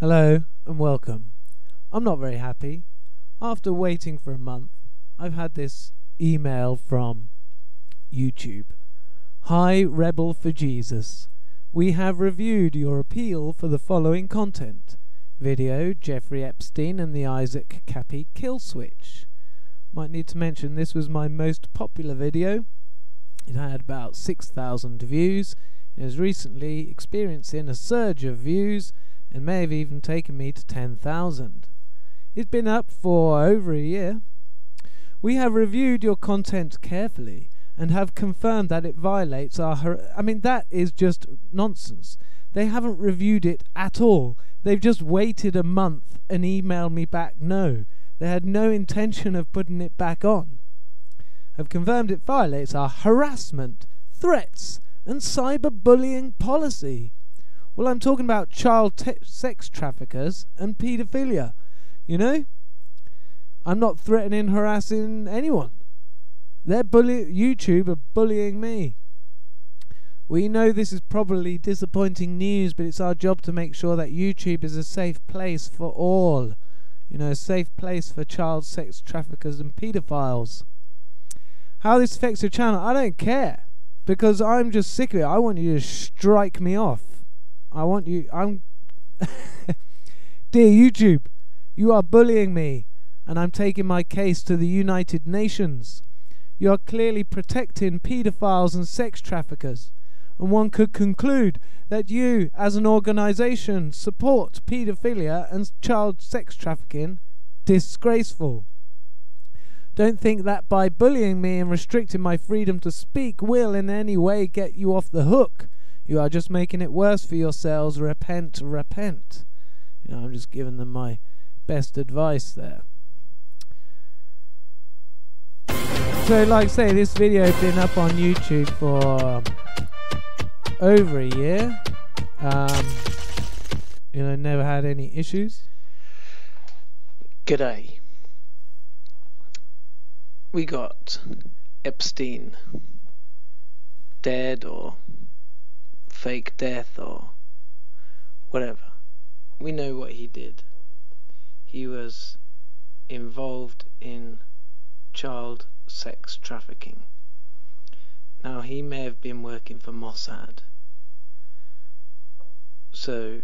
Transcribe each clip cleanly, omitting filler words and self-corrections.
Hello and welcome. I'm not very happy. After waiting for a month, I've had this email from YouTube. Hi Rebel 4 Jesus. We have reviewed your appeal for the following content. Video, Jeffrey Epstein and the Isaac Kappy kill switch. Might need to mention this was my most popular video. It had about 6,000 views. It was recently experiencing a surge of views and may have even taken me to 10,000. It's been up for over a year. We have reviewed your content carefully and have confirmed that it violates our... I mean, that is just nonsense. They haven't reviewed it at all. They've just waited a month and emailed me back no. They had no intention of putting it back on. Have confirmed it violates our harassment, threats and cyberbullying policy. Well, I'm talking about child sex traffickers and paedophilia, you know? I'm not threatening, harassing anyone. They're YouTube are bullying me. We know this is probably disappointing news, but it's our job to make sure that YouTube is a safe place for all. You know, a safe place for child sex traffickers and paedophiles. How this affects your channel, I don't care. Because I'm just sick of it. I want you to strike me off. Dear YouTube, you are bullying me and I'm taking my case to the United Nations. You are clearly protecting paedophiles and sex traffickers, and one could conclude that you as an organisation support paedophilia and child sex trafficking. Disgraceful. Don't think that by bullying me and restricting my freedom to speak will in any way get you off the hook. You are just making it worse for yourselves. Repent, repent. You know, I'm just giving them my best advice there. So, like I say, this video has been up on YouTube for over a year. You know, never had any issues. G'day. We got Epstein dead or fake death or whatever. We know what he did. He was involved in child sex trafficking. Now, he may have been working for Mossad, so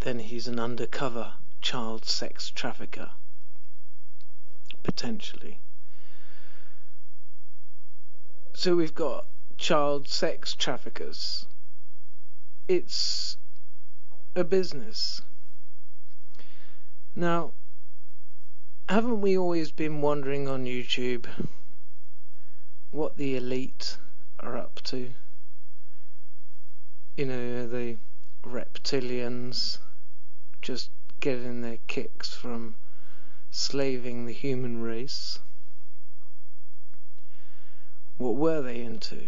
then he's an undercover child sex trafficker, potentially. So we've got child sex traffickers. It's a business. Now, haven't we always been wondering on YouTube what the elite are up to? You know, the reptilians just getting their kicks from slaving the human race. What were they into?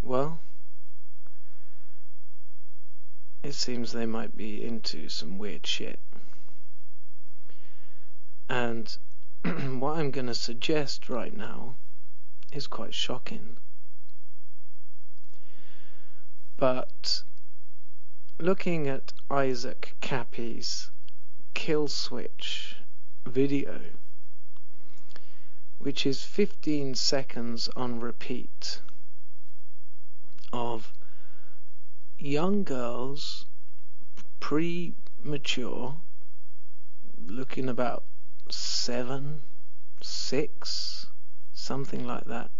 Well, it seems they might be into some weird shit. And what I'm going to suggest right now is quite shocking. But looking at Isaac Kappy's kill switch video, which is 15 seconds on repeat of young girls, premature, looking about 7, 6, something like that,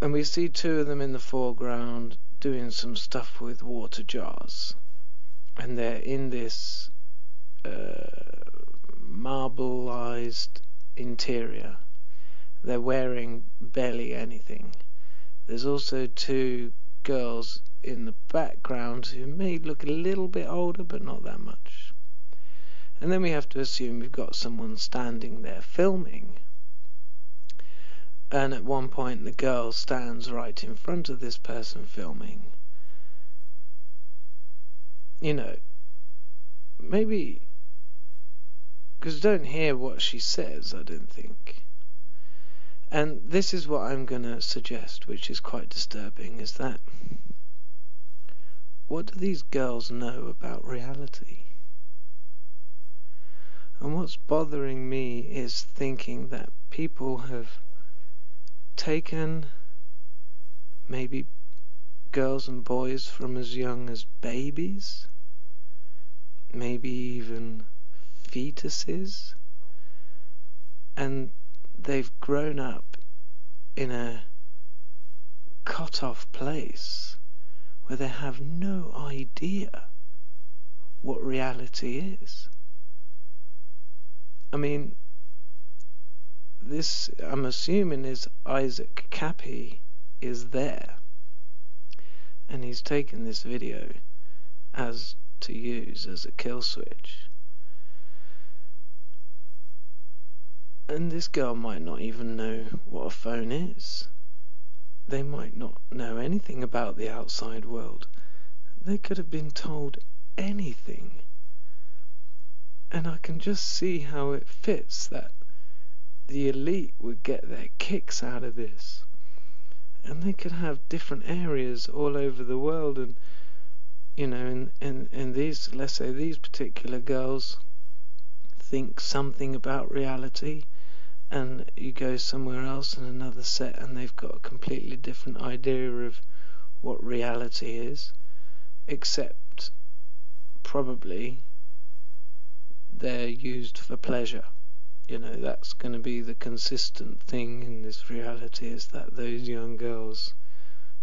and we see two of them in the foreground doing some stuff with water jars, and they're in this marbleized interior. They're wearing barely anything. There's also two girls in the background who may look a little bit older, but not that much. And then we have to assume we've got someone standing there filming. And at one point the girl stands right in front of this person filming. You know, maybe... because you don't hear what she says, I don't think. And this is what I'm going to suggest, which is quite disturbing, is that what do these girls know about reality? And what's bothering me is thinking that people have taken maybe girls and boys from as young as babies, maybe even fetuses, and they've grown up in a cut-off place where they have no idea what reality is. I mean, this, I'm assuming, is Isaac Kappy is there, and he's taken this video as to use as a kill switch. And this girl might not even know what a phone is. They might not know anything about the outside world. They could have been told anything. And I can just see how it fits that the elite would get their kicks out of this. And they could have different areas all over the world. And, you know, and these, let's say these particular girls think something about reality, and you go somewhere else in another set and they've got a completely different idea of what reality is, except probably they're used for pleasure. You know, that's going to be the consistent thing in this reality, is that those young girls,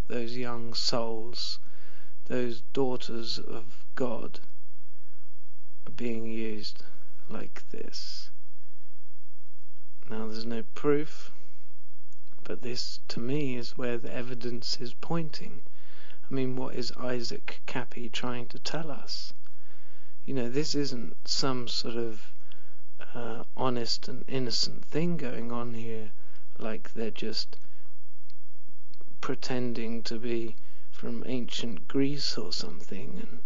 those young souls, those daughters of God are being used like this. Now, there's no proof, but this to me is where the evidence is pointing. I mean, what is Isaac Kappy trying to tell us? You know, this isn't some sort of honest and innocent thing going on here, like they're just pretending to be from ancient Greece or something and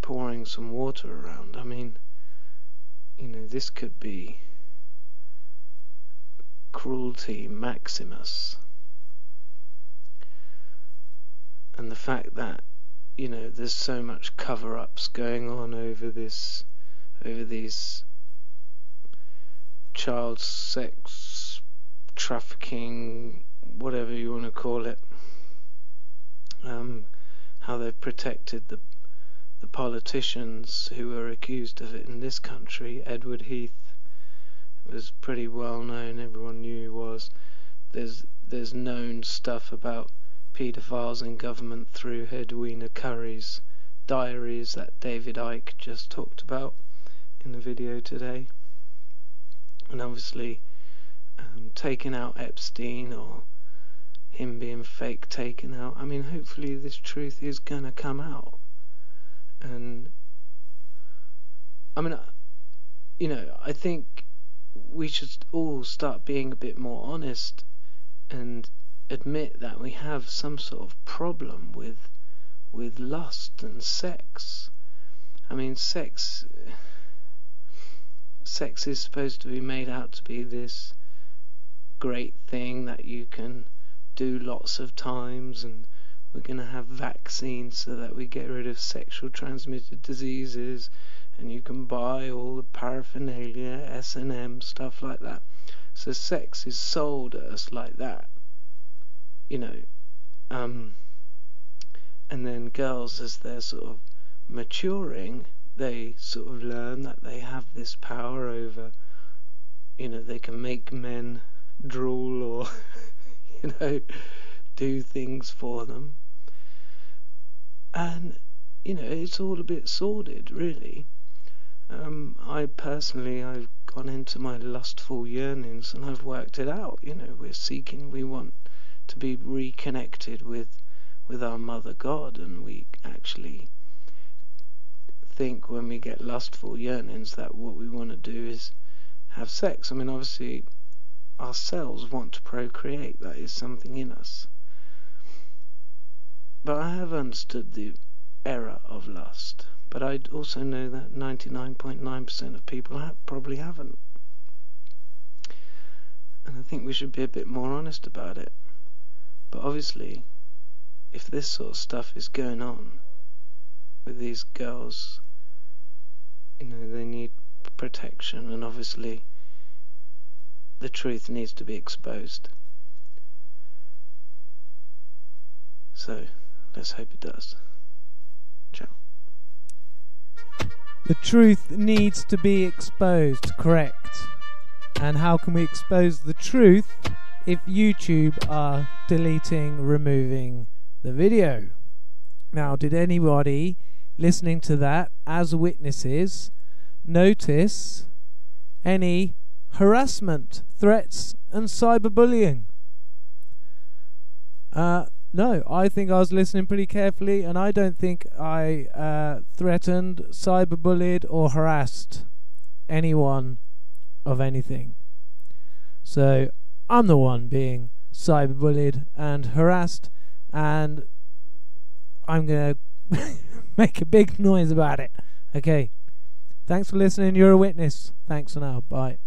pouring some water around. I mean, you know, this could be cruelty maximus. And the fact that, you know, there's so much cover-ups going on over this, over these child sex trafficking, whatever you want to call it, how they've protected the politicians who were accused of it in this country. Edward Heath was pretty well known, everyone knew he was. There's known stuff about paedophiles in government through Edwina Curry's diaries that David Icke just talked about in the video today. And obviously taking out Epstein, or him being fake taken out. I mean, hopefully this truth is going to come out. And I mean, you know, I think we should all start being a bit more honest and admit that we have some sort of problem with lust and sex. I mean, sex is supposed to be made out to be this great thing that you can do lots of times, and we're going to have vaccines so that we get rid of sexual transmitted diseases, and you can buy all the paraphernalia, S&M, stuff like that. So sex is sold at us like that, you know. And then girls, as they're sort of maturing, they sort of learn that they have this power over, you know, they can make men drool or, you know, do things for them. And, you know, it's all a bit sordid, really. I personally, I've gone into my lustful yearnings and I've worked it out. You know, we want to be reconnected with our Mother God, and we actually think when we get lustful yearnings that what we want to do is have sex. I mean, obviously, ourselves want to procreate. That is something in us. But I have understood the error of lust, but I also know that 99.9% of people probably haven't. And I think we should be a bit more honest about it. But obviously, if this sort of stuff is going on with these girls, you know, they need protection, and obviously the truth needs to be exposed. So, let's hope it does. Ciao. The truth needs to be exposed, correct. And how can we expose the truth if YouTube are deleting, removing the video? Now, did anybody listening to that as witnesses notice any harassment, threats and cyberbullying? No, I think I was listening pretty carefully, and I don't think I threatened, cyberbullied or harassed anyone of anything. So I'm the one being cyberbullied and harassed, and I'm going to make a big noise about it. Okay, thanks for listening. You're a witness. Thanks for now. Bye.